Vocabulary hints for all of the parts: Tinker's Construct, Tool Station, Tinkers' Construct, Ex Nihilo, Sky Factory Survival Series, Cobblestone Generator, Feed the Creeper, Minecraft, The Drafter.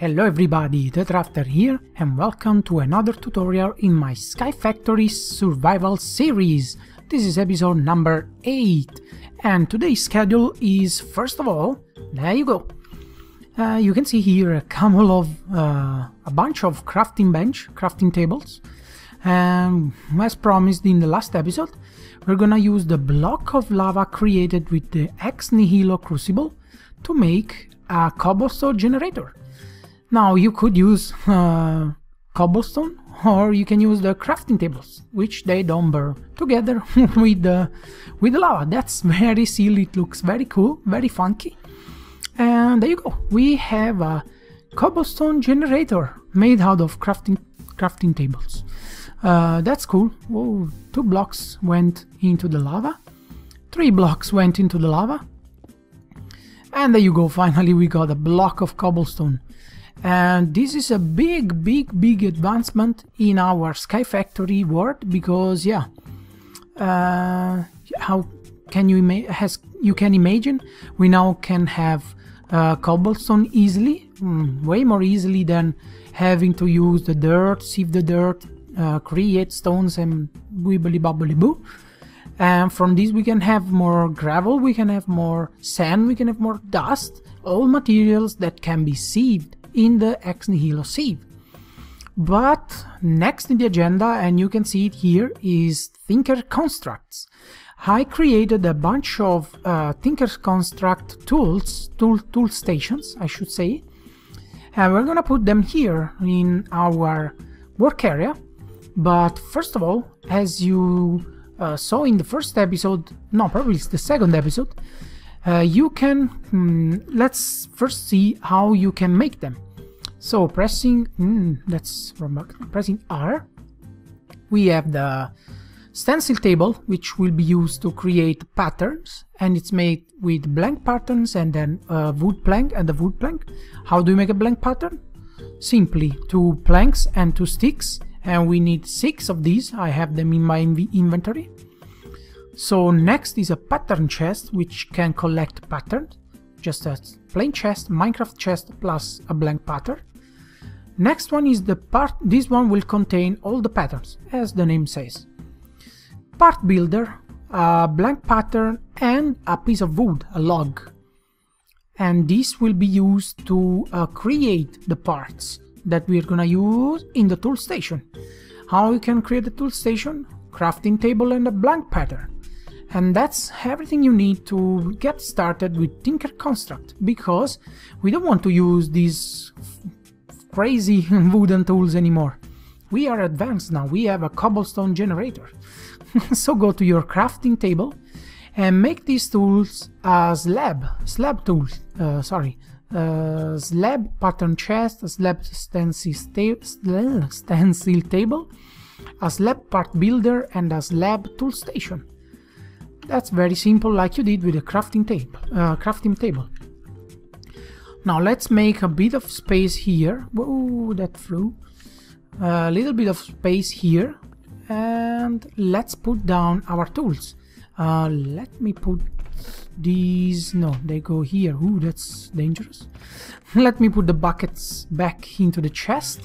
Hello everybody, The Drafter here, and welcome to another tutorial in my Sky Factory Survival Series. This is episode number 8, and today's schedule is, first of all, there you go. You can see here a couple of, a bunch of crafting tables. And as promised in the last episode, we're gonna use the block of lava created with the Ex Nihilo Crucible to make a cobblestone generator. Now you could use cobblestone, or you can use the crafting tables, which they don't burn together with the lava. That's very silly, it looks very cool, very funky. And there you go, we have a cobblestone generator made out of crafting tables. That's cool. Whoa, 2 blocks went into the lava, 3 blocks went into the lava, and there you go, finally we got a block of cobblestone. And this is a big advancement in our Sky Factory world, because yeah, how can you imagine, we now can have cobblestone easily, way more easily than having to use the dirt, sieve the dirt, create stones and wibbly bobbly boo. And from this we can have more gravel, we can have more sand, we can have more dust, all materials that can be sieved in the Ex Nihilo sieve. But next in the agenda, and you can see it here, is Tinkers' Constructs. I created a bunch of Tinkers' Construct tool stations, I should say, and we're gonna put them here in our work area. But first of all, as you saw in the first episode, no, probably it's the second episode, you can, let's first see how you can make them. So pressing, pressing R, we have the stencil table, which will be used to create patterns, and it's made with blank patterns and then wood plank and the wood plank. How do you make a blank pattern? Simply 2 planks and 2 sticks, and we need 6 of these. I have them in my inventory. So next is a pattern chest, which can collect patterns, just a plain chest, Minecraft chest plus a blank pattern. Next one is the part, this one will contain all the patterns, as the name says. Part builder, a blank pattern and a piece of wood, a log. And this will be used to create the parts that we're gonna use in the tool station. How you can create a tool station? Crafting table and a blank pattern. And that's everything you need to get started with Tinkers' Construct, because we don't want to use these crazy wooden tools anymore. We are advanced now, we have a cobblestone generator. So go to your crafting table and make these tools a slab pattern chest, a slab stencil table, a slab part builder and a slab tool station. That's very simple, like you did with the crafting table. Now let's make a bit of space here. Whoa, that flew. A little bit of space here, and let's put down our tools. Let me put these, no, they go here. Ooh, that's dangerous. Let me put the buckets back into the chest,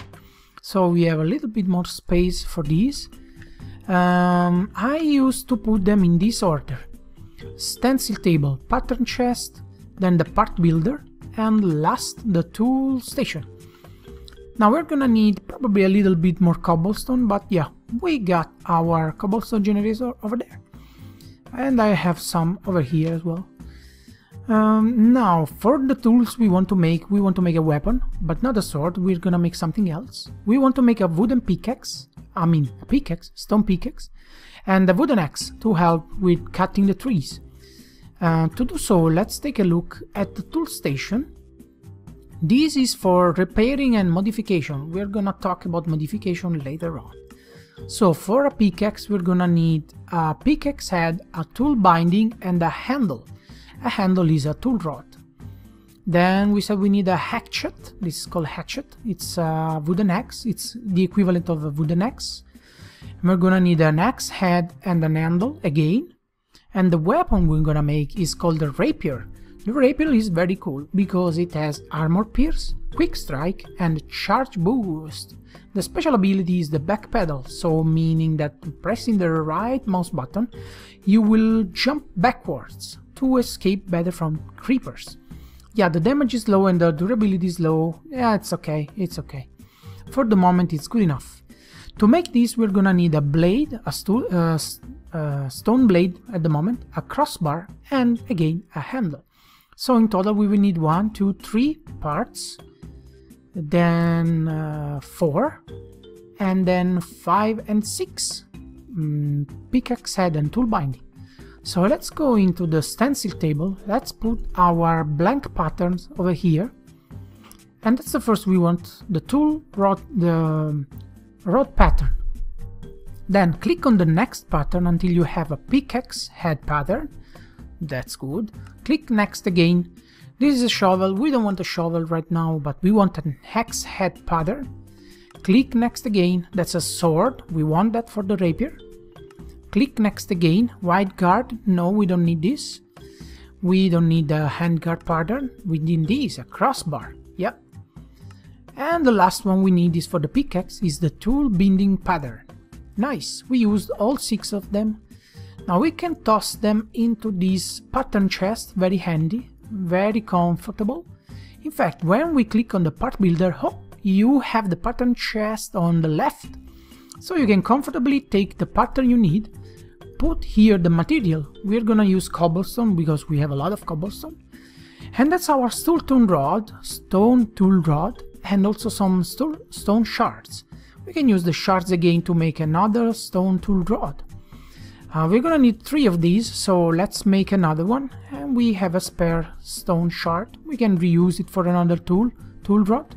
so we have a little bit more space for these. I used to put them in this order: stencil table, pattern chest, then the part builder, and last the tool station. Now we're gonna need probably a little bit more cobblestone, but yeah, we got our cobblestone generator over there, and I have some over here as well. Now for the tools we want to make a weapon, but not a sword. We're gonna make something else. We want to make a wooden pickaxe, stone pickaxe, and a wooden axe to help with cutting the trees. To do so, let's take a look at the tool station. This is for repairing and modification. We're gonna talk about modification later on. So for a pickaxe, we're gonna need a pickaxe head, a tool binding, and a handle. A handle is a tool rod. Then we said we need a hatchet. This is called hatchet. It's a wooden axe. It's the equivalent of a wooden axe. And we're gonna need an axe head and an handle again. And the weapon we're gonna make is called a rapier. The Rapier is very cool because it has Armor Pierce, Quick Strike and Charge Boost. The special ability is the back pedal, so meaning that pressing the right mouse button you will jump backwards to escape better from creepers. Yeah, the damage is low and the durability is low. Yeah, it's okay, it's okay. For the moment it's good enough. To make this we're gonna need a blade, a stone blade at the moment, a crossbar and again a handle. So in total we will need 1, 2, 3 parts, then 4, and then 5 and 6 pickaxe head and tool binding. So let's go into the stencil table, let's put our blank patterns over here, and that's the first we want, the tool rod, the rod pattern. Then click on the next pattern until you have a pickaxe head pattern. That's good. Click next again. This is a shovel. We don't want a shovel right now, but we want an axe head pattern. Click next again. That's a sword. We want that for the rapier. Click next again. Wide guard. No, we don't need this. We don't need a hand guard pattern. We need this, a crossbar. Yep. And the last one we need is for the pickaxe, is the tool binding pattern. Nice. We used all 6 of them. Now we can toss them into this pattern chest, very handy, very comfortable. In fact, when we click on the part builder, oh, you have the pattern chest on the left. So you can comfortably take the pattern you need, put here the material. We're gonna use cobblestone because we have a lot of cobblestone. And that's our stone tool rod, and also some stone shards. We can use the shards again to make another stone tool rod. We're gonna need 3 of these, so let's make another one, and we have a spare stone shard. We can reuse it for another tool rod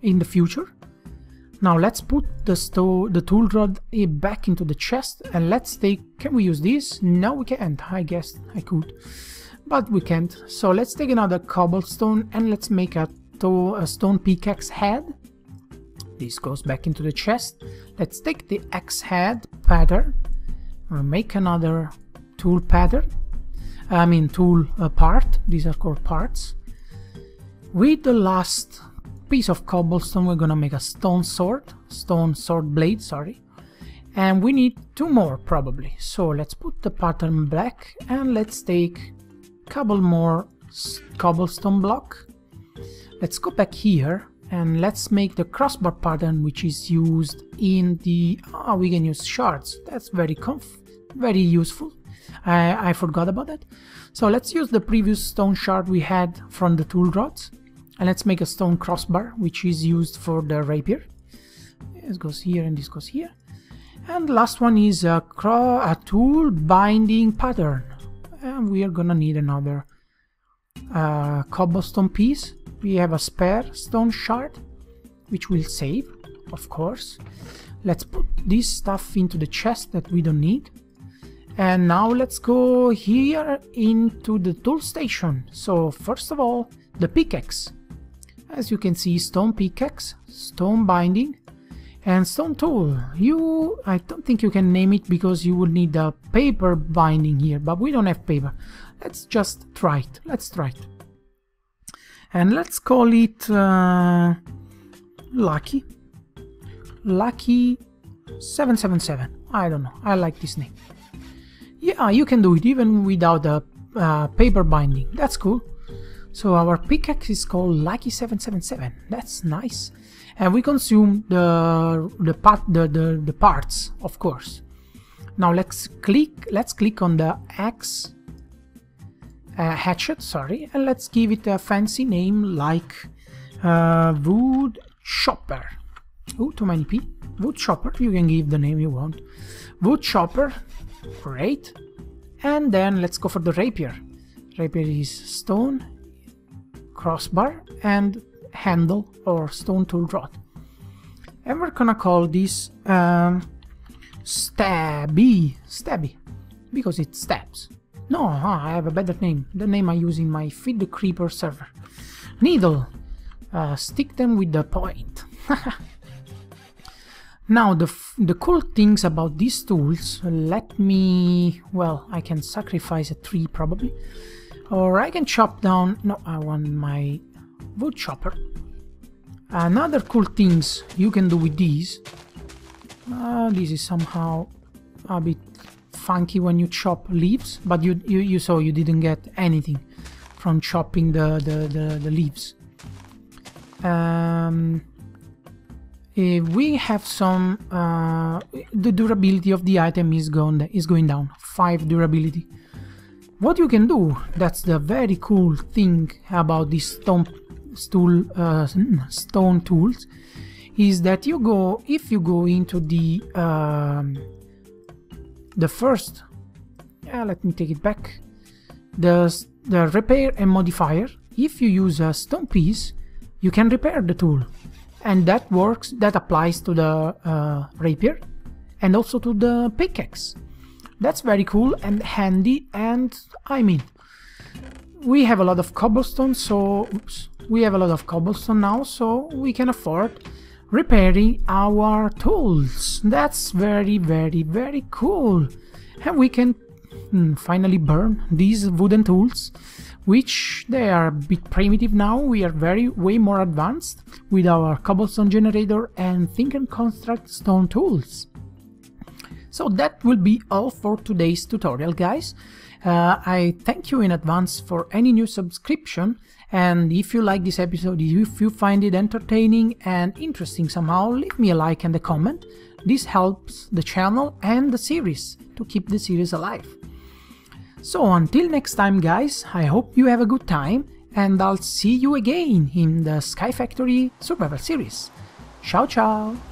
in the future. Now let's put the tool rod back into the chest, and let's take, can we use this? No, we can't. I guess I could, but we can't. So let's take another cobblestone and let's make a stone pickaxe head. This goes back into the chest. Let's take the axe head pattern. We'll make another tool pattern, I mean tool part, these are called parts. With the last piece of cobblestone we're gonna make a stone sword blade, sorry. And we need 2 more probably, so let's put the pattern back and let's take a couple more cobblestone block. Let's go back here and let's make the crossbar pattern, which is used in the... Oh, we can use shards, that's very useful. I forgot about that. So let's use the previous stone shard we had from the tool rods, and let's make a stone crossbar, which is used for the rapier. This goes here and this goes here. And last one is a tool binding pattern, and we are gonna need another cobblestone piece. We have a spare stone shard, which we'll save, of course. Let's put this stuff into the chest that we don't need. And now let's go here into the tool station. So first of all, the pickaxe. As you can see, stone pickaxe, stone binding, and stone tool. I don't think you can name it because you would need a paper binding here, but we don't have paper. Let's just try it, let's try it. And let's call it Lucky 777. I don't know, I like this name. Yeah, you can do it even without a paper binding, that's cool. So our pickaxe is called Lucky 777, that's nice. And we consume the parts, of course. Now let's click on the axe hatchet, sorry, and let's give it a fancy name like wood chopper. Oh, too many P. Wood chopper, you can give the name you want. Wood chopper, great. And then let's go for the rapier. Rapier is stone, crossbar, and handle or stone tool rod. And we're gonna call this stabby, because it stabs. No, I have a better name, the name I use in my Feed the Creeper server. Needle, stick them with the point. Now the cool things about these tools, let me, well, I can sacrifice a tree probably, Or I can chop down... No, I want my wood chopper. Another cool things you can do with these. This is somehow a bit funky when you chop leaves, but you saw you didn't get anything from chopping the leaves. We have some... the durability of the item is going down. 5 durability. What you can do, that's the very cool thing about these stone tools, is that you go, if you go into the first, let me take it back, the repair and modifier, if you use a stone piece, you can repair the tool, and that works, that applies to the rapier and also to the pickaxe. That's very cool and handy, and I mean, we have a lot of cobblestone, so now, so we can afford repairing our tools. That's very, very, very cool, and we can finally burn these wooden tools, which they are a bit primitive now. We are way more advanced with our cobblestone generator and Tinkers' Construct stone tools. So that will be all for today's tutorial, guys. I thank you in advance for any new subscription, and if you like this episode, if you find it entertaining and interesting somehow, leave me a like and a comment. This helps the channel and the series to keep the series alive. So until next time, guys, I hope you have a good time, and I'll see you again in the Sky Factory Survival Series. Ciao ciao!